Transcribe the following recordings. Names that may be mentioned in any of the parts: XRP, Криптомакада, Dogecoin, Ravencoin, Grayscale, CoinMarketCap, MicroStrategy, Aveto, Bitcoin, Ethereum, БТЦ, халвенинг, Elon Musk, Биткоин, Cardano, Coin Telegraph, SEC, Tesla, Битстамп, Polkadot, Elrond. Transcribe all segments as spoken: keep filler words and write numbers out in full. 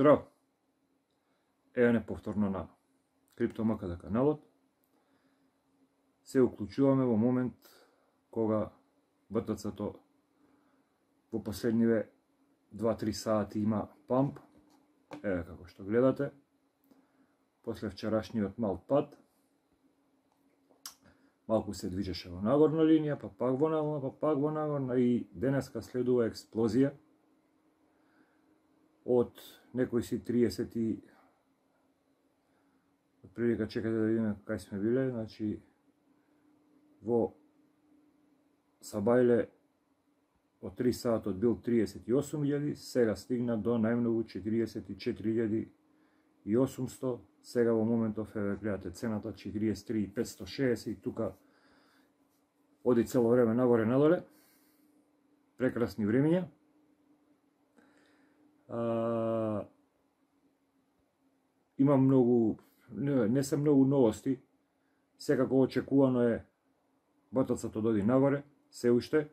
Здраво! Ева неповторно на Криптомакада каналот. Се уклучуваме во момент кога БТЦ-то во последниве два-три сати има памп. Еве како што гледате. После вчерашниот мал пат, малку се движеше во нагорна линија, па пак во нагорна, па пак во нагорна и денеска следува експлозија од некои си триесет и прилика, чекате да видиме кај сме биле, значи во Сабајле од три саатот бил триесет и осум илјади, сега стигна до најмногу четириесет и четири илјади и осумстотини, сега во моментов е, гледате цената четириесет и три илјади петстотини и шеесет и тука оди цело време нагоре надоле. Прекрасни времења. А, има многу, не, не се многу новости, секако очекувано е батацата доди нагоре, се уште,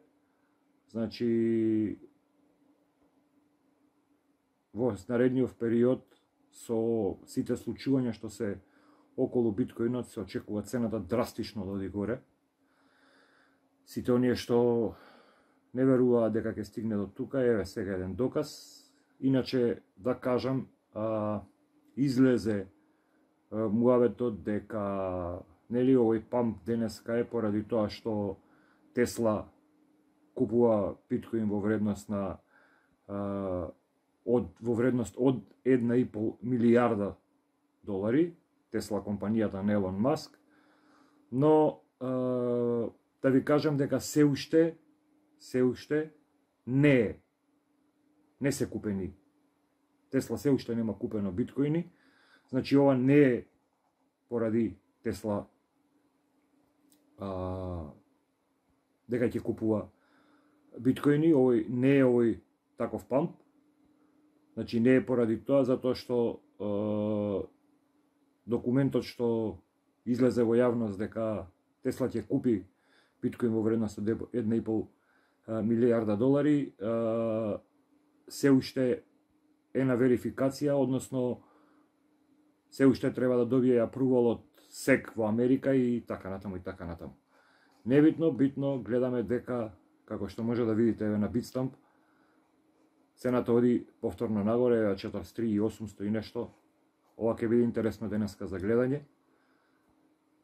значи во наредниот период со сите случувања што се околу биткоинот се очекува цената драстично да оди горе. Сите оние што не веруваа дека ќе стигне до тука, еве сега еден доказ. Иначе да кажам, а, излезе муабетот дека нели овој памп денеска е поради тоа што Тесла купува биткоин во вредност на а, од во вредност од една и пол милијарда долари, Тесла компанијата на Елон Маск, но а, да ви кажам дека се уште се уште не е не се купени. Тесла се уште нема купено биткоини. Значи ова не е поради Тесла а, дека ќе купува биткоини, овој не е овој таков памп. Значи не е поради тоа, затоа што е, документот што излезе во јавност дека Тесла ќе купи биткоин во вредност од една и пол милијарда долари, е, се уште е на верификација, односно се уште треба да добие апрувал од сек во Америка и така натаму и така натаму. Небитно, битно, гледаме дека, како што може да видите еве на Битстамп, цената оди повторно нагоре, четириесет и три илјади и осумстотини и нешто. Ова ќе биде интересно денеска за гледање.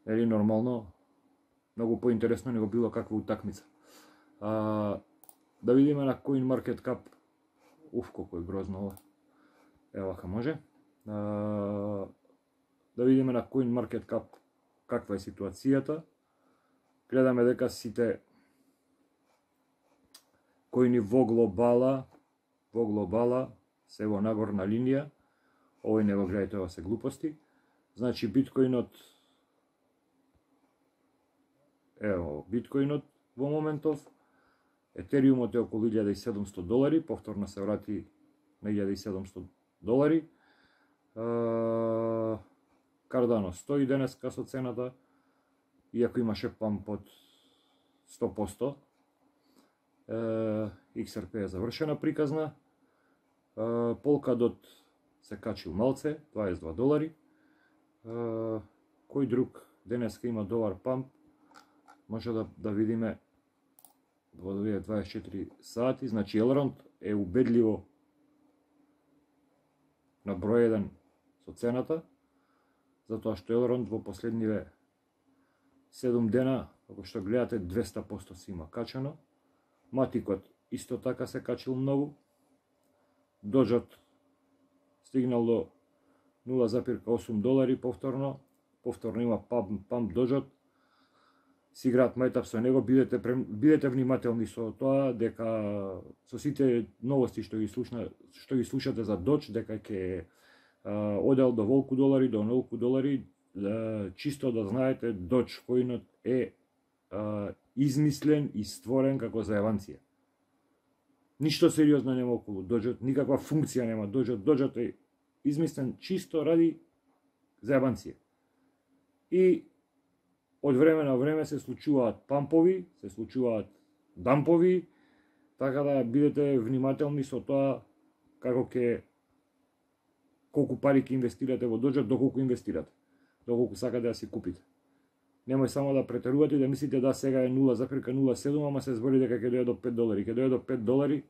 Или нормално, многу поинтересно него било каква утакмица. А, да видиме на CoinMarketCap. Уф, колко е грозно ова. Ева, вака може. А, да видиме на CoinMarketCap каква е ситуацијата. Гледаме дека сите коини во глобала, во глобала, се во нагорна линија. Овој не го гледате, ова се глупости. Значи, биткоинот, ево, биткоинот во моментов, Етериумот е околу илјада и седумстотини долари, повторно се врати на илјада и седумстотини долари. Кардано стои денеска со цената, иако имаше памп од сто проценти. икс ар пи е завршена приказна. Polkadot се качил малце, дваесет и два долари. Кој друг денеска има долар памп? Може да, да видиме во дваесет и четири сати, значи Elrond е убедливо на број еден со цената, затоа што Elrond во последниве седум дена, како што гледате, двесте проценти се има качено. Матикот исто така се качил многу. Дожот стигнал до нула запирка осум долари повторно, повторно има памп, памп дожот. Си играат мајтап со него, бидете, бидете внимателни со тоа, дека со сите новости што ги, слушна, што ги слушате за Додж, дека ќе одел до волку долари, до нолку долари, а, чисто да знаете, Додж коинот е а, измислен и створен како заеванција. Ништо сериозно нема околу Доджот, никаква функција нема Доджот, Доджот е измислен чисто ради заеванција. И од време на време се случуваат пампови, се случуваат дампови, така да бидете внимателни со тоа како ќе колку пари ќе инвестирате во Доџер, доколку инвестирате, доколку сакате да си купите. Немој само да претерувате и да мислите да сега е нула запирка нула седум, ама се збори дека ќе дојде до пет долари. Ќе дојде до пет долари,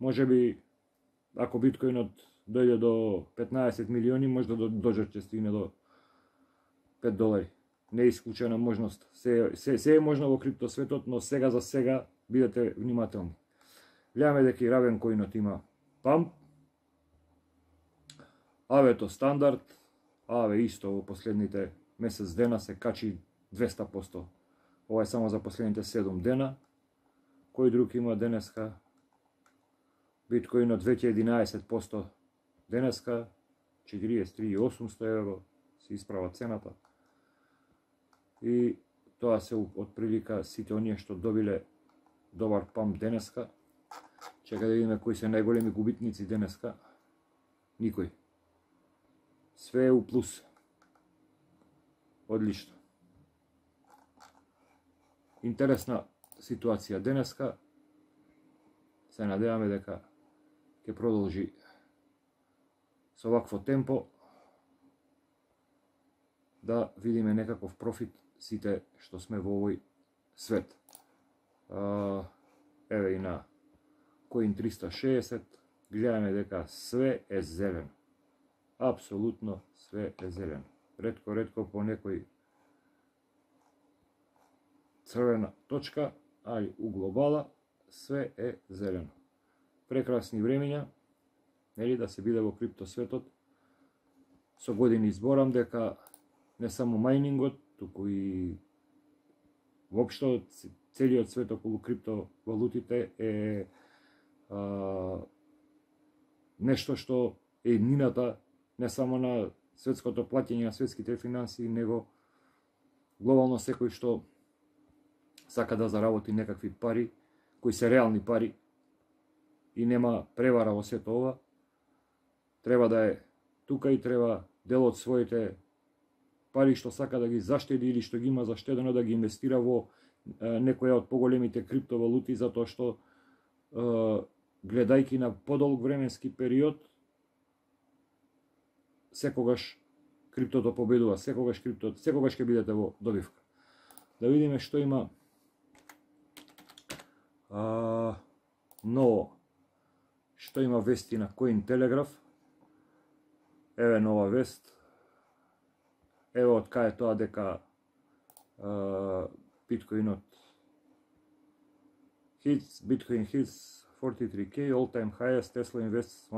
можеби, ако биткоинот дојде до петнаесет милиони, може да Доџер ќе стигне до пет долари. Не е исклучена можност. Се, се, се е можно во криптосветот, но сега за сега бидете внимателни. Гледаме дека и Ravencoinот има памп. Авето стандард, аве исто во последните месец дена се качи двесте проценти. Ова е само за последните седум дена. Кој друг има денеска? Биткоинот веќе единаесет проценти денеска, четириесет и три илјади и осумстотини евро се исправа цената. И тоа се отприлика сите оние што добиле добар памп денеска. Чека да видиме кои се најголеми губитници денеска. Никој. Све е у плюс. Одлично. Интересна ситуација денеска. Се надеваме дека ќе продолжи со вакво темпо да видиме некаков профит сите што сме во овој свет. Еве и на Коин триста шеесет гледаме дека све е зелено. Апсолутно све е зелено. Ретко, ретко по некој црвена точка, али у глобала све е зелено. Прекрасни времења, нели, да се биде во криптосветот. Со години изборам дека не само майнингот, туку и воопшто целиот свет околу криптовалутите е а, нешто што е еднината не само на светското платење, на светските финансии, него глобално секој што сака да заработи некакви пари, кои се реални пари и нема превара во сето ова, треба да е тука и треба дел од своите пари што сака да ги заштеди или што ги има заштедено да ги инвестира во некоја од поголемите криптовалути, затоа што гледајки на подолг временски период, секогаш криптото победува, секогаш криптото, секогаш ќе бидете во добивка. Да видиме што има а, ново, што има вести на Coin Telegraph. Еве нова вест. Еве од кај е тоа дека биткоинот hits, Bitcoin hits forty-three K, all time highest, Tesla invests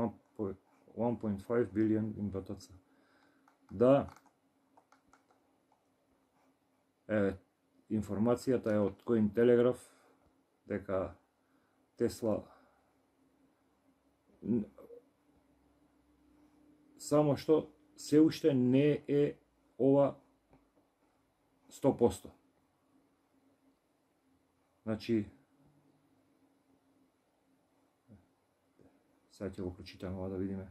one point five billion in Batacea. Да, еве, информацијата е од Coin Telegraph, дека Tesla само што се уште не е ова сто проценти. Значи, сега ќе го прочитам ова да видиме.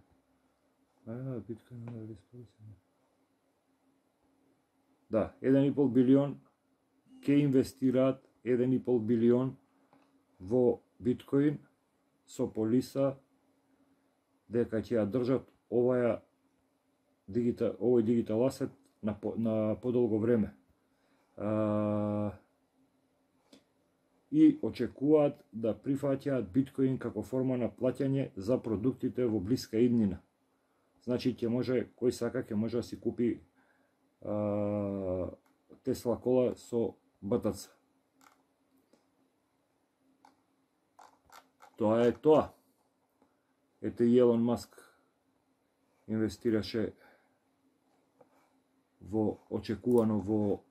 Да, еден и пол билион ќе инвестираат еден и пол билион во биткоин со полиса дека ќе ја држат оваа дигита, овој дигитал асет на на подолго време. А, и очекуваат да прифаќаат биткоин како форма на плаќање за продуктите во блиска иднина. Значи, ќе може, кој сака, ќе може да си купи а, Тесла кола со Б Т Ц. Тоа е тоа. Ете, Елон Маск инвестираше во, очекувано во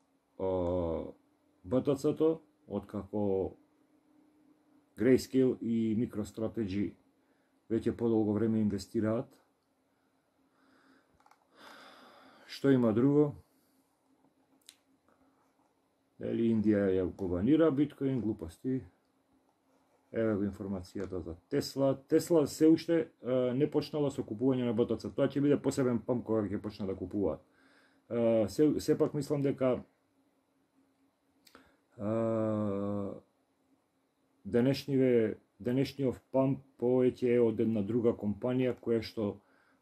Б Т Ц-то, откако Grayscale и MicroStrategy веќе подолго време инвестираат. Што има друго? Дали Индија ја го банира биткоин, глупости. Еве го информацијата за Тесла. Тесла се уште не почнала со купување на Б Т Ц. Тоа ќе биде посебен памп кога ќе почна да купуваат. Се, сепак мислам дека денешниве денешниот памп повеќе е од една друга компанија која што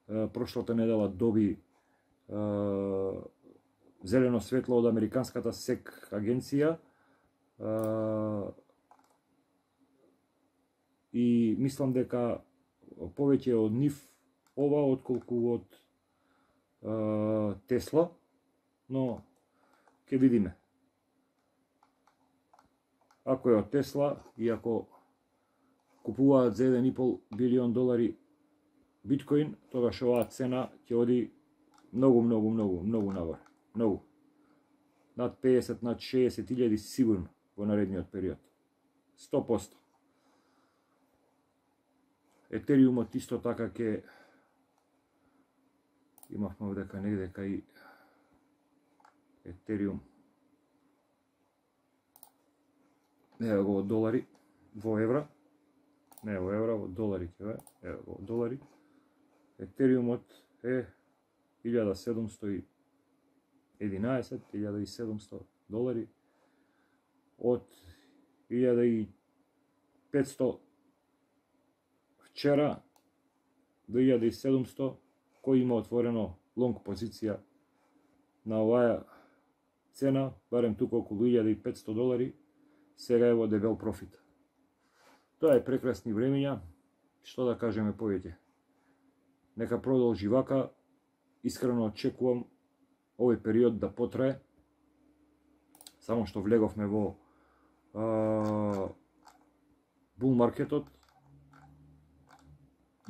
прошлата недела доби зелено светло од американската сек агенција и мислам дека повеќе од нив ова отколку од Тесла, но ќе видиме. Ако е од Тесла и ако купуваат за еден и пол билион долари биткоин, тогаш оваа цена ќе оди многу, многу, многу, многу навар. Многу. Над педесет, над шеесет илјади сигурно во наредниот период. сто проценти. Етериумот исто така ќе... Имавме овдека негде кај Етериум. Не го од долари во евра. Не во евра, во долари ќе е. Во долари. Етериумот е илјада седумстотини единаесет, илјада и седумстотини долари од илјада и петстотини вчера до илјада и седумстотини, кој има отворено лонг позиција на оваа цена, барем тука околу илјада и петстотини долари, сега е во дебел профит. Тоа е прекрасни времења, што да кажеме повеќе. Нека продолжи вака, искрено очекувам овој период да потрае, само што влеговме во а, бул маркетот,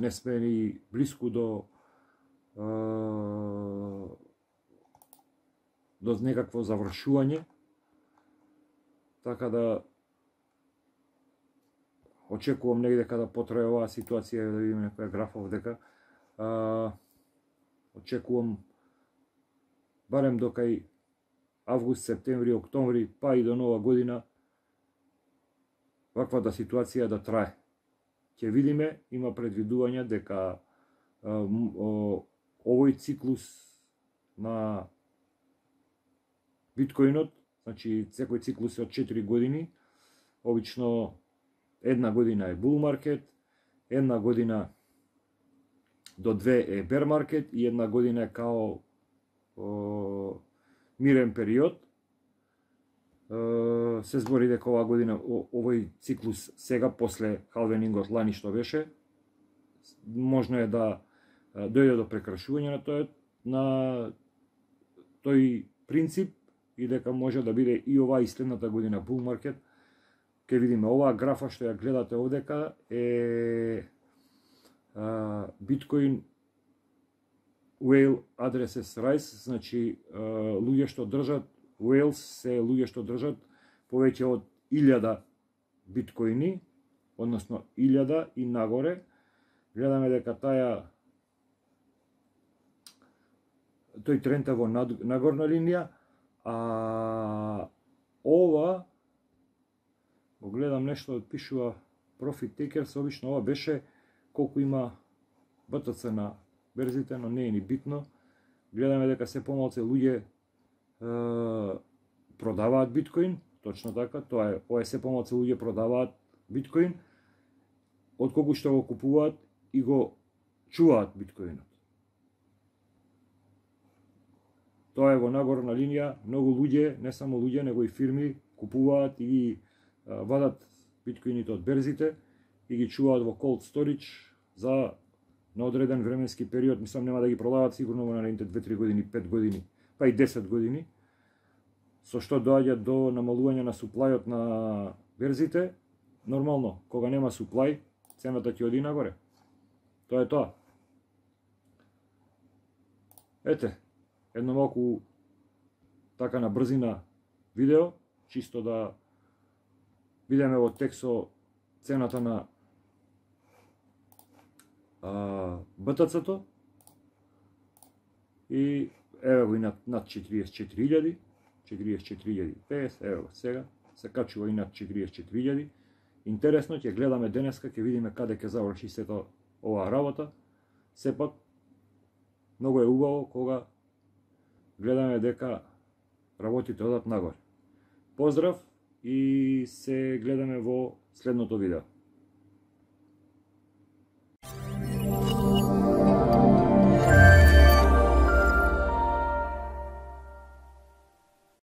не сме ни близко до а, до некакво завршување, така да очекувам негде да потрае оваа ситуација, да видиме некоја графа овдека. А, очекувам барем до кај август, септември, октомври, па и до нова година, ваквата ситуација да трае. Ќе видиме, има предвидувања дека е, о, овој циклус на биткоинот, значи секој циклус е од четири години, обично една година е bull market, една година до две е bear market и една година е као о, мирен период. Е, се збори дека оваа година, о, овој циклус сега, после халвенингот лани што беше, можно е да дојде до прекрашување на тој, на тој принцип и дека може да биде и оваа и следната година bull market. Ке видиме, оваа графа што ја гледате овдека е Uh, Bitcoin whale addresses rise, значи uh, луѓе што држат whales се луѓе што држат повеќе од илјада биткоини, односно илјада и нагоре. Гледаме дека таја тој тренд е во над... нагорна линија, а ова го гледам нешто пишува profit takers, обично ова беше колку има БТЦ на берзите, но не е ни битно. Гледаме дека се помалце луѓе е, продаваат биткоин, точно така, тоа е, ова се помалце луѓе продаваат биткоин, од колку што го купуваат и го чуваат биткоинот. Тоа е во нагорна линија, многу луѓе, не само луѓе, него и фирми купуваат и ги вадат биткоините од берзите и ги чуваат во cold storage за на одреден временски период, мислам нема да ги продаваат сигурно во наредните две-три години, пет години, па и десет години, со што доаѓа до намалување на суплајот на берзите. Нормално, кога нема суплај, цената ќе оди нагоре. Тоа е тоа. Ете, едно малку така на брзина видео, чисто да видиме во тексто цената на БТЦ-то и еве го и над, над четириесет и четири илјади, четириесет и четири илјади и петдесет, еве го сега, се качува и над четириесет и четири илјади. Интересно, ќе гледаме денеска, ќе видиме каде ќе заврши сето оваа работа. Сепак, многу е убаво кога гледаме дека работите одат нагоре. Поздрав и се гледаме во следното видео.